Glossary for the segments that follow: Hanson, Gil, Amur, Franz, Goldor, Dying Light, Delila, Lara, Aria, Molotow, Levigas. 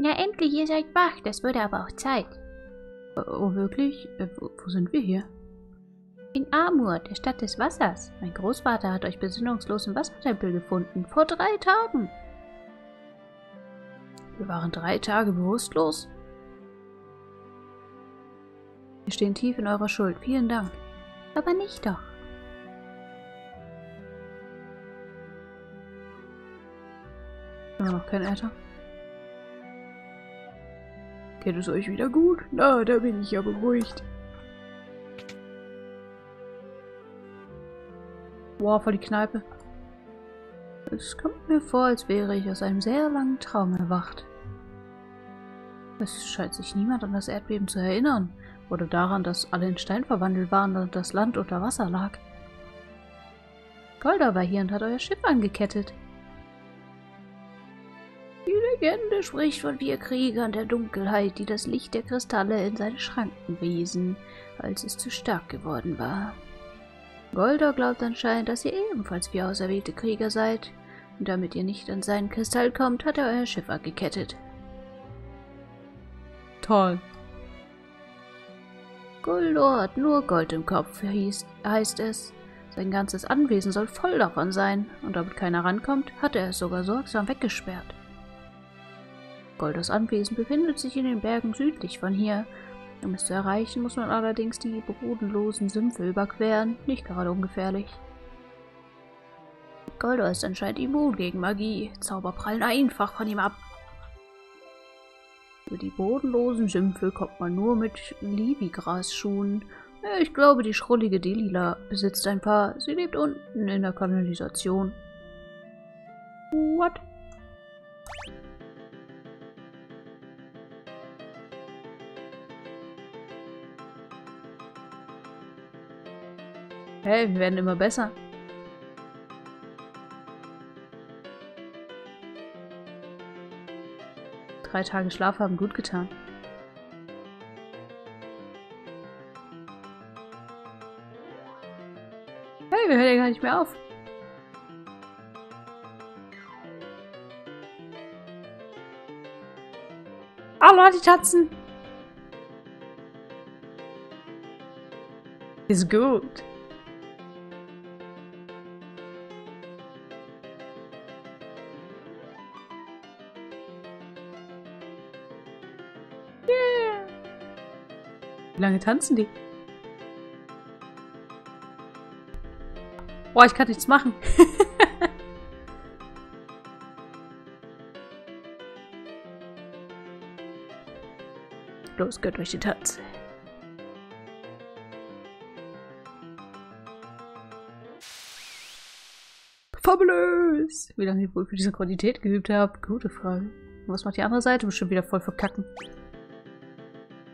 Na endlich, ihr seid wach. Das wurde aber auch Zeit. Oh, wirklich? Wo sind wir hier? In Amur, der Stadt des Wassers. Mein Großvater hat euch besinnungslos im Wassertempel gefunden. Vor 3 Tagen. Wir waren 3 Tage bewusstlos. Wir stehen tief in eurer Schuld. Vielen Dank. Aber nicht doch. Immer noch kein Äther. Geht es euch wieder gut? Na, da bin ich ja beruhigt. Wow, voll die Kneipe. Es kommt mir vor, als wäre ich aus einem sehr langen Traum erwacht. Es scheint sich niemand an das Erdbeben zu erinnern. Oder daran, dass alle in Stein verwandelt waren und das Land unter Wasser lag. Goldor war hier und hat euer Schiff angekettet. Die Legende spricht von 4 Kriegern der Dunkelheit, die das Licht der Kristalle in seine Schranken wiesen, als es zu stark geworden war. Goldor glaubt anscheinend, dass ihr ebenfalls 4 auserwählte Krieger seid. Und damit ihr nicht an seinen Kristall kommt, hat er euer Schiff angekettet. Toll. Goldor hat nur Gold im Kopf, heißt es. Sein ganzes Anwesen soll voll davon sein. Und damit keiner rankommt, hat er es sogar sorgsam weggesperrt. Goldors Anwesen befindet sich in den Bergen südlich von hier. Um es zu erreichen, muss man allerdings die bodenlosen Sümpfe überqueren, nicht gerade ungefährlich. Goldor ist anscheinend immun gegen Magie. Zauber prallen einfach von ihm ab. Über die bodenlosen Sümpfe kommt man nur mit Levigas-Schuhen. Ich glaube, die schrullige Delila besitzt ein paar. Sie lebt unten in der Kanalisation. What? Hey, wir werden immer besser. Drei Tage Schlaf haben gut getan. Hey, wir hören ja gar nicht mehr auf. Ah, Leute, tanzen! Ist gut. Wie lange tanzen die? Boah, ich kann nichts machen. Los, gönnt euch den Tanz. Fabulös! Wie lange ich wohl für diese Qualität geübt habe? Gute Frage. Und was macht die andere Seite? Bestimmt wieder voll verkacken.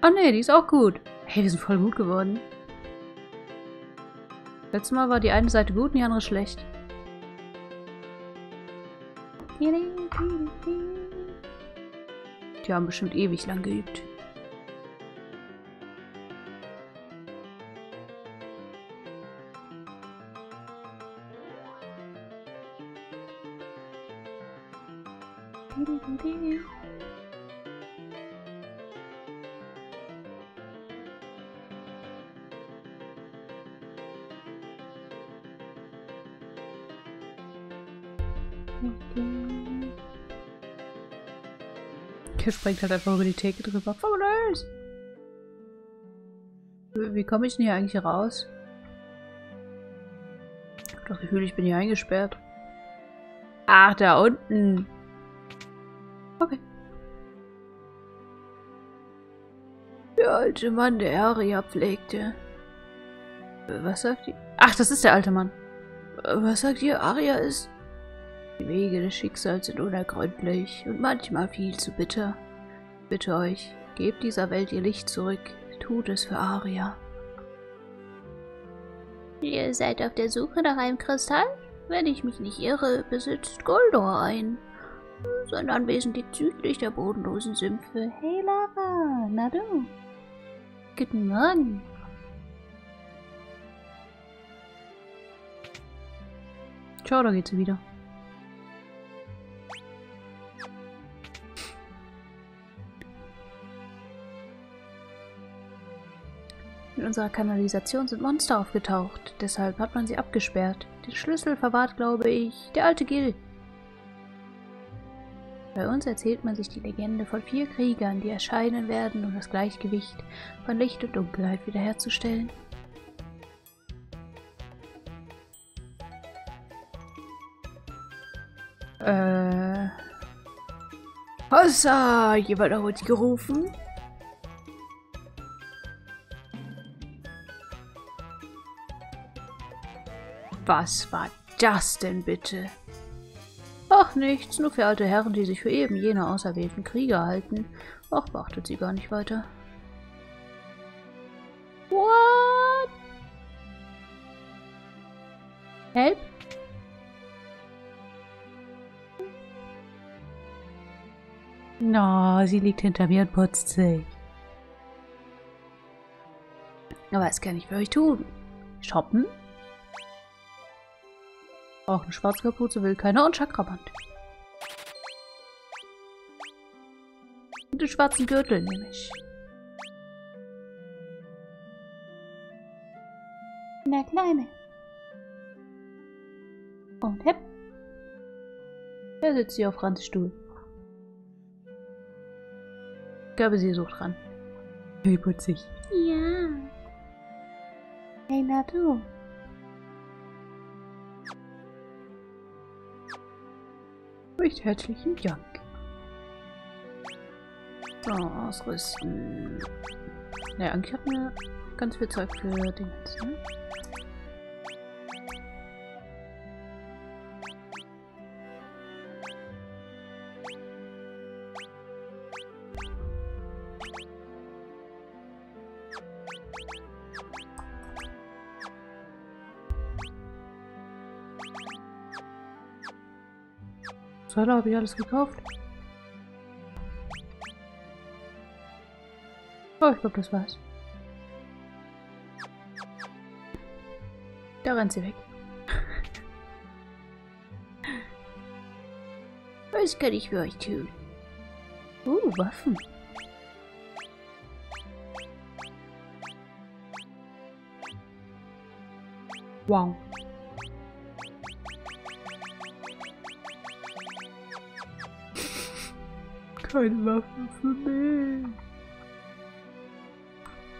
Ah ne, die ist auch gut. Hey, wir sind voll gut geworden. Letztes Mal war die eine Seite gut und die andere schlecht. Die haben bestimmt ewig lang geübt. Hier springt halt einfach über die Theke drüber. Fabulous! Wie komme ich denn hier eigentlich raus? Ich habe das Gefühl, ich bin hier eingesperrt. Ach, da unten! Okay. Der alte Mann, der Aria pflegte. Was sagt ihr? Ach, das ist der alte Mann. Was sagt ihr? Aria ist... Die Wege des Schicksals sind unergründlich und manchmal viel zu bitter. Bitte euch, gebt dieser Welt ihr Licht zurück. Tut es für Aria. Ihr seid auf der Suche nach einem Kristall? Wenn ich mich nicht irre, besitzt Goldor einen. Sein Anwesen liegt südlich der bodenlosen Sümpfe. Hey Lara, na du? Guten Morgen. Ciao, da geht sie wieder. in unserer Kanalisation sind Monster aufgetaucht. Deshalb hat man sie abgesperrt. Den Schlüssel verwahrt, glaube ich, der alte Gil. Bei uns erzählt man sich die Legende von 4 Kriegern, die erscheinen werden, um das Gleichgewicht von Licht und Dunkelheit wiederherzustellen. Hossa! Jemand hat uns gerufen? Was war das denn bitte? Ach nichts, nur für alte Herren, die sich für eben jene auserwählten Krieger halten. Auch beachtet sie gar nicht weiter. What? Help? Na, sie liegt hinter mir und putzt sich. Aber was kann ich für euch tun? Shoppen? Auch eine Schwarzkapuze will keiner und Chakraband. Und den schwarzen Gürtel nehme ich. Na Kleine. Und hepp. Da sitzt sie auf Franz' Stuhl. Ich glaube, sie sucht ran. Wie putzig. Ja. Hey, na du. Recht herzlichen Dank. So, ausrüsten. Naja, eigentlich hat mir ganz viel Zeug für den ganzen. Ne? So, da habe ich alles gekauft. Oh, ich glaube, das war's. Da rennt sie weg. Was kann ich für euch tun? Waffen. Wow. Keine Waffen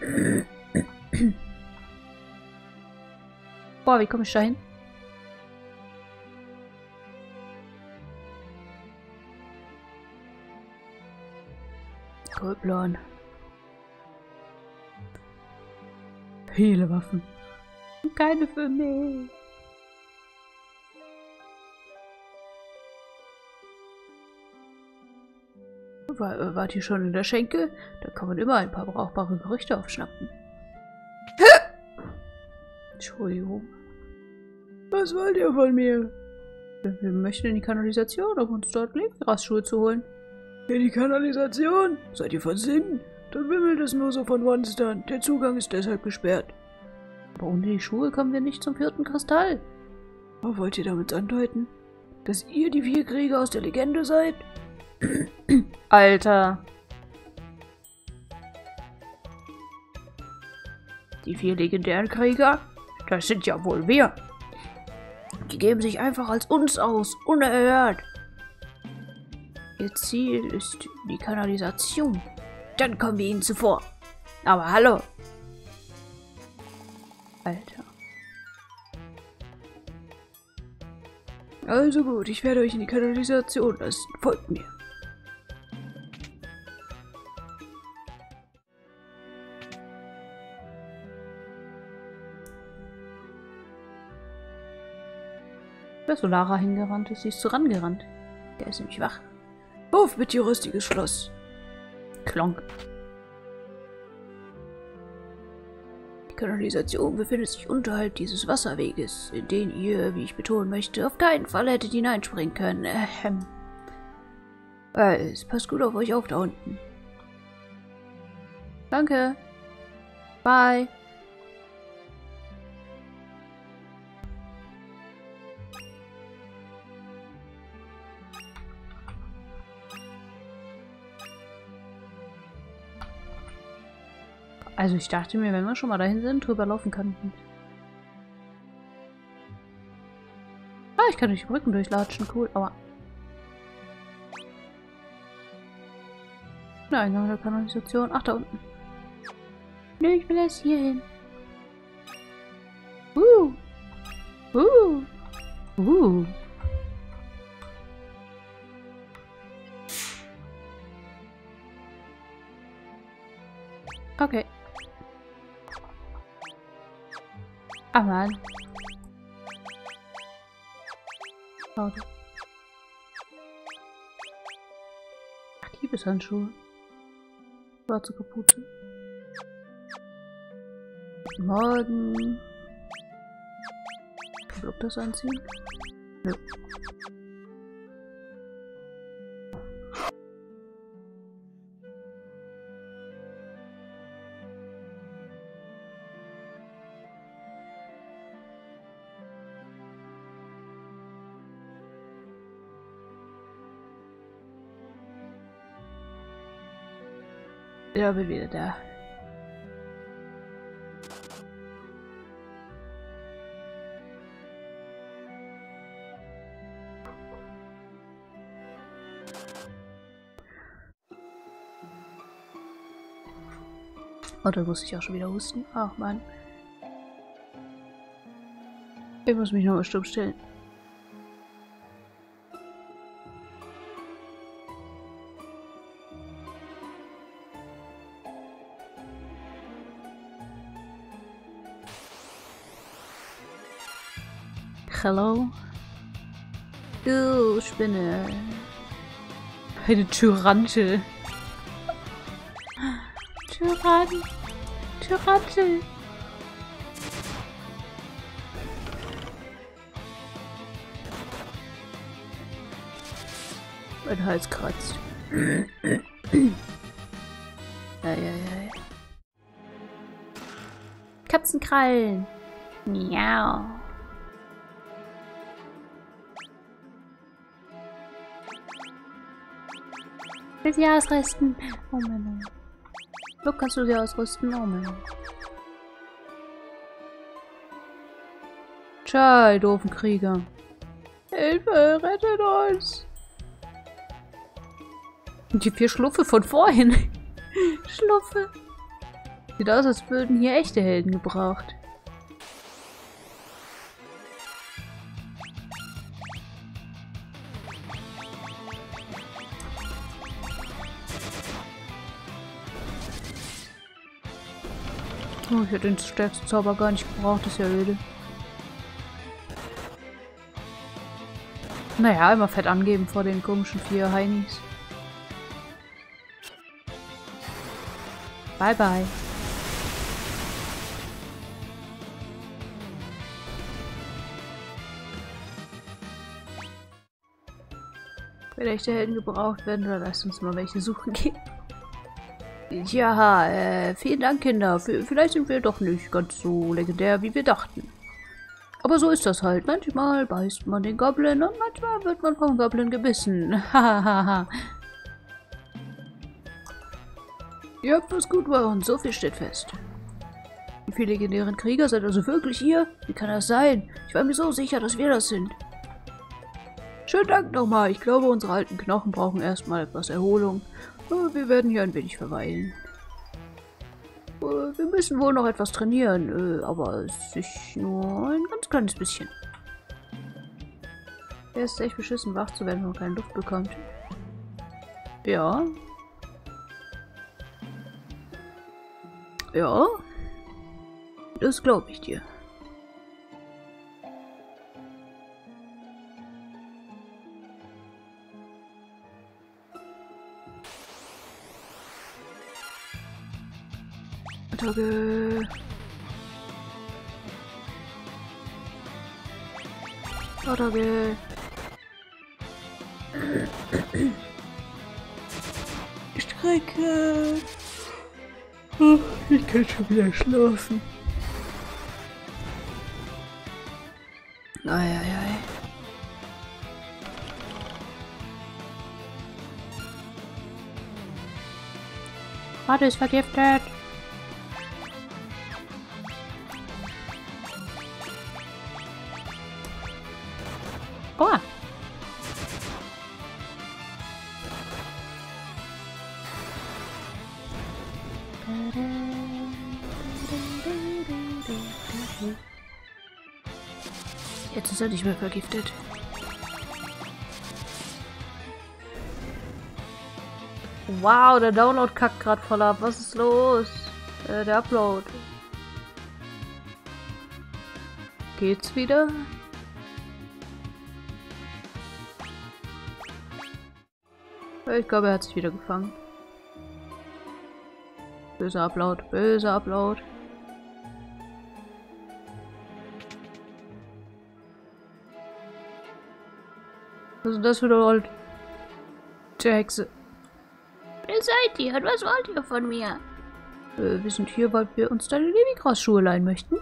für mich. Boah, wie komme ich da hin? Röplan. Viele Waffen. Keine für mich. Wart ihr schon in der Schenke? Da kann man immer ein paar brauchbare Gerüchte aufschnappen. Entschuldigung. Was wollt ihr von mir? Wir möchten in die Kanalisation, um uns dort Levigas-Schuhe zu holen. In die Kanalisation? Seid ihr von Sinn? Dann wimmelt es nur so von Monstern. Der Zugang ist deshalb gesperrt. Aber ohne die Schuhe kommen wir nicht zum 4. Kristall. Was wollt ihr damit andeuten? Dass ihr die 4 Krieger aus der Legende seid? Alter. Die 4 legendären Krieger? Das sind ja wohl wir. Die geben sich einfach als uns aus. Unerhört. Ihr Ziel ist die Kanalisation. Dann kommen wir ihnen zuvor. Aber hallo. Alter. Also gut, ich werde euch in die Kanalisation lassen. Folgt mir. Da so Lara hingerannt ist, sie ist so rangerannt. Der ist nämlich wach. Auf mit ihr rüstiges Schloss. Klonk. Die Kanalisation befindet sich unterhalb dieses Wasserweges, in den ihr, wie ich betonen möchte, auf keinen Fall hättet hineinspringen können. Es passt gut auf euch auf da unten. Danke. Bye. Also ich dachte mir, wenn wir schon mal dahin sind, drüber laufen könnten. Ah, ich kann durch die Brücken durchlatschen. Cool, aber... der Eingang der Kanalisation. Ach, da unten. Nö, ich will erst hier hin. Okay. Ach man. Schade. Ach, Diebeshandschuhe. Schwarze Kapuze. Guten Morgen. Ich glaube, das anziehen. Nö. Ja, bin wieder da. Oh, da muss ich auch schon wieder husten. Ach man. Ich muss mich nochmal stumm stellen. Hallo? Du Spinne. Eine Tyrantel. Tyrantel. Mein Hals kratzt. Eieiei. Katzenkrallen. Miau. Ich will sie ausrüsten. Oh mein Gott. So kannst du sie ausrüsten. Oh mein Gott. Tja, ihr doofen Krieger. Hilfe, rettet uns. Und die 4 Schluffe von vorhin. Schluffe. Sieht aus, als würden hier echte Helden gebraucht. Oh, ich hätte den stärksten Zauber gar nicht gebraucht, das ist ja öde. Naja, immer fett angeben vor den komischen 4 Heinis. Bye bye. Wenn echte Helden gebraucht werden, dann lasst uns mal welche suchen gehen. Ja, vielen Dank, Kinder. Vielleicht sind wir doch nicht ganz so legendär, wie wir dachten. Aber so ist das halt. Manchmal beißt man den Goblin und manchmal wird man vom Goblin gebissen. Hahaha. Ihr habt was gut bei uns, so viel steht fest. Wie viele legendären Krieger seid also wirklich ihr? Wie kann das sein? Ich war mir so sicher, dass wir das sind. Schönen Dank nochmal. Ich glaube, unsere alten Knochen brauchen erstmal etwas Erholung. Aber wir werden hier ein wenig verweilen. Wir müssen wohl noch etwas trainieren, aber sich nur ein ganz kleines bisschen. Er ist echt beschissen, wach zu werden, wenn man keine Luft bekommt. Ja. Ja. Das glaube ich dir. Tage. Strecke. Oh, ich kann schon wieder schlafen. Naja, ja. Warte, ist vergiftet. Boah. Jetzt ist er nicht mehr vergiftet. Wow, der Download kackt gerade voll ab. Was ist los? Der Upload. Geht's wieder? Ich glaube, er hat sich wieder gefangen. Böser Upload, böser Upload. Was ist das für eine Old? Der Hexe. Wer seid ihr? Was wollt ihr von mir? Wir sind hier, weil wir uns deine Levigas-Schuhe leihen möchten.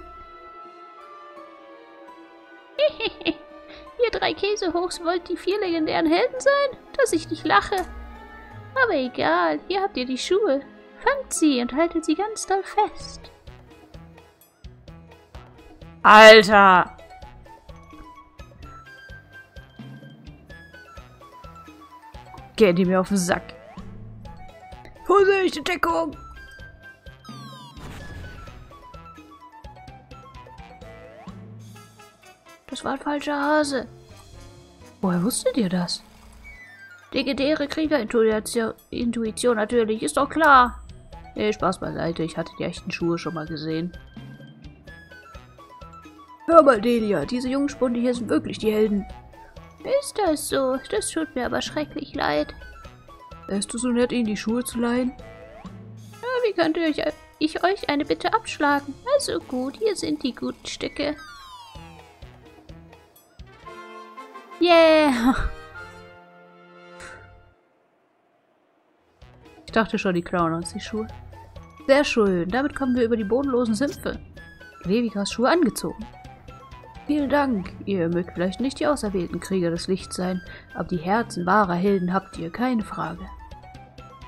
Ihr drei Käsehochs wollt die 4 legendären Helden sein? Dass ich nicht lache. Aber egal, hier habt ihr die Schuhe. Fangt sie und haltet sie ganz doll fest. Alter! Geh die mir auf den Sack. Vorsicht, Entdeckung! Das war ein falscher Hase. Woher wusstet ihr das? Legendäre Kriegerintuition natürlich, ist doch klar. Nee, Spaß beiseite, ich hatte die echten Schuhe schon mal gesehen. Hör mal, Delia, diese Jungspunde hier sind wirklich die Helden. Ist das so? Das tut mir aber schrecklich leid. Wärst du so nett, ihnen die Schuhe zu leihen? Ja, wie könnte ich euch eine Bitte abschlagen? Also gut, hier sind die guten Stücke. Yeah! Ich dachte schon, die klauen uns die Schuhe. Sehr schön, damit kommen wir über die bodenlosen Sümpfe. Levigas Schuhe angezogen. Vielen Dank, ihr mögt vielleicht nicht die auserwählten Krieger des Lichts sein, aber die Herzen wahrer Helden habt ihr, keine Frage.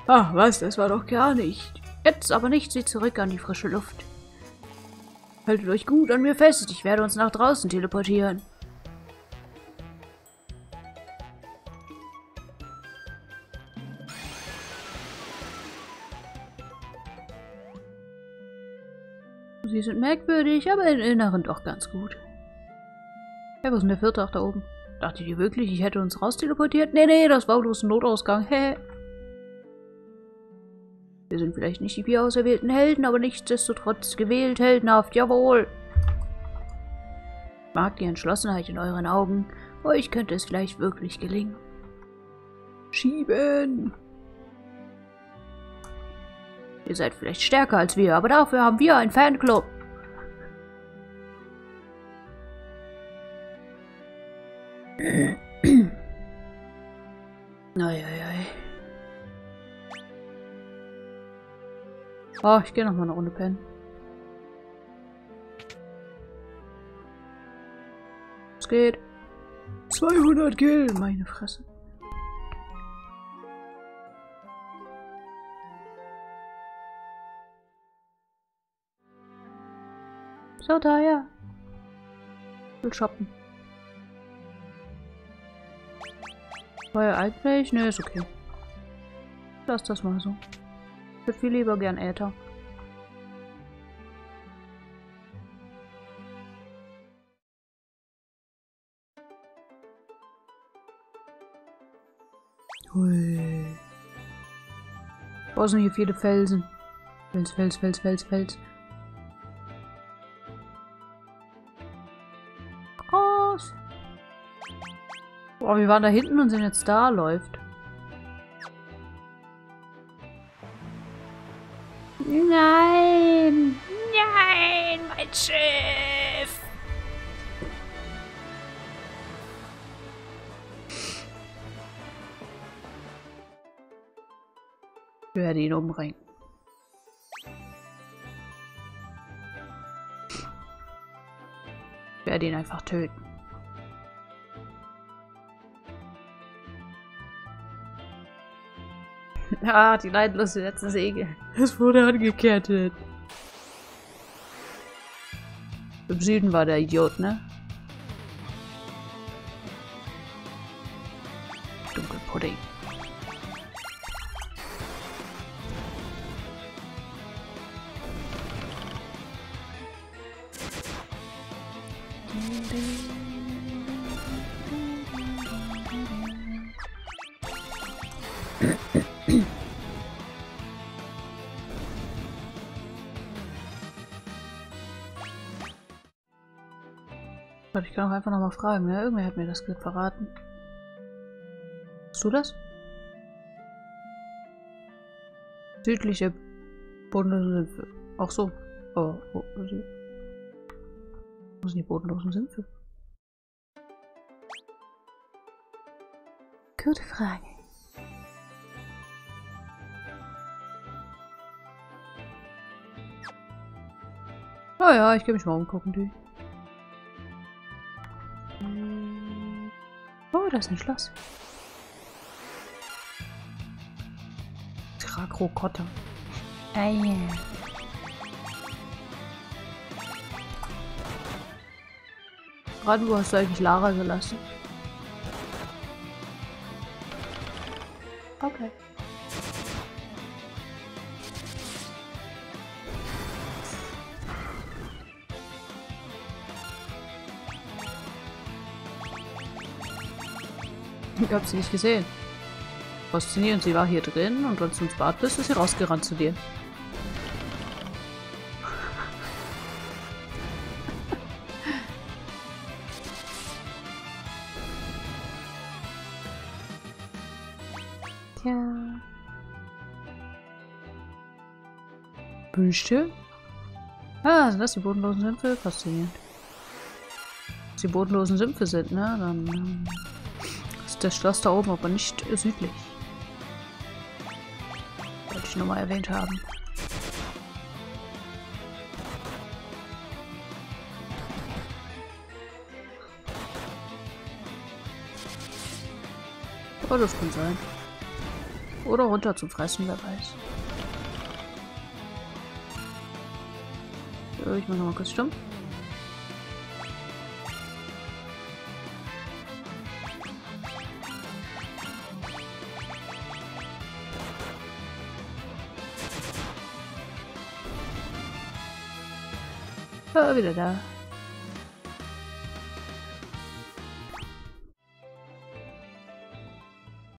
Ach was, das war doch gar nicht. Jetzt aber nicht, sie zurück an die frische Luft. Haltet euch gut an mir fest, ich werde uns nach draußen teleportieren. Sie sind merkwürdig, aber im Inneren doch ganz gut. Hey, was ist denn der vierte auch da oben? Dachtet ihr wirklich, ich hätte uns raus teleportiert? Nee, nee, das war bloß ein Notausgang. Hä? Hey. Wir sind vielleicht nicht die 4 auserwählten Helden, aber nichtsdestotrotz gewählt, heldenhaft, jawohl. Ich mag die Entschlossenheit in euren Augen. Euch könnte es vielleicht wirklich gelingen. Schieben! Ihr seid vielleicht stärker als wir, aber dafür haben wir einen Fanclub. Eieiei. Oh, ich gehe nochmal eine Runde pennen. Es geht. 200 Gil, meine Fresse. So, da, ja. Ich will shoppen. Vorher eigentlich? Ne, ist okay. Lass das mal so. Ich würde viel lieber gern Äther. Hui. Wo sind hier viele Felsen? Fels, Fels, Fels, Fels, Fels. Oh, wir waren da hinten und sind jetzt da, läuft. Nein! Nein, mein Schiff! Ich werde ihn umbringen. Ich werde ihn einfach töten. Ah, die leidlose letzte Segel. Es wurde angekettet. Im Süden war der Idiot, ne? Pudding. Ich kann auch einfach nochmal fragen, ne? Irgendwer hat mir das Glück verraten. Hast du das? Südliche Bodenlosen Sümpfe. Ach so. Oh, wo sind die bodenlosen Sümpfe? Gute Frage. Oh ja, ich gehe mich mal umgucken, die. Oh, das ist ein Schloss. Krakrokotte. Ah, yeah. Gerade wo hast du eigentlich Lara gelassen? Okay. Ich hab sie nicht gesehen. Faszinierend, sie war hier drin und als du ins Bad bist, ist sie rausgerannt zu dir. Tja. Büsche? Ah, sind das die bodenlosen Sümpfe? Faszinierend. Dass die bodenlosen Sümpfe sind, ne? Dann... das Schloss da oben, aber nicht südlich. Wollte ich nochmal erwähnt haben. Aber das kann sein. Oder runter zum Fressen, wer weiß. So, ich mach nochmal kurz stumm. Wieder da.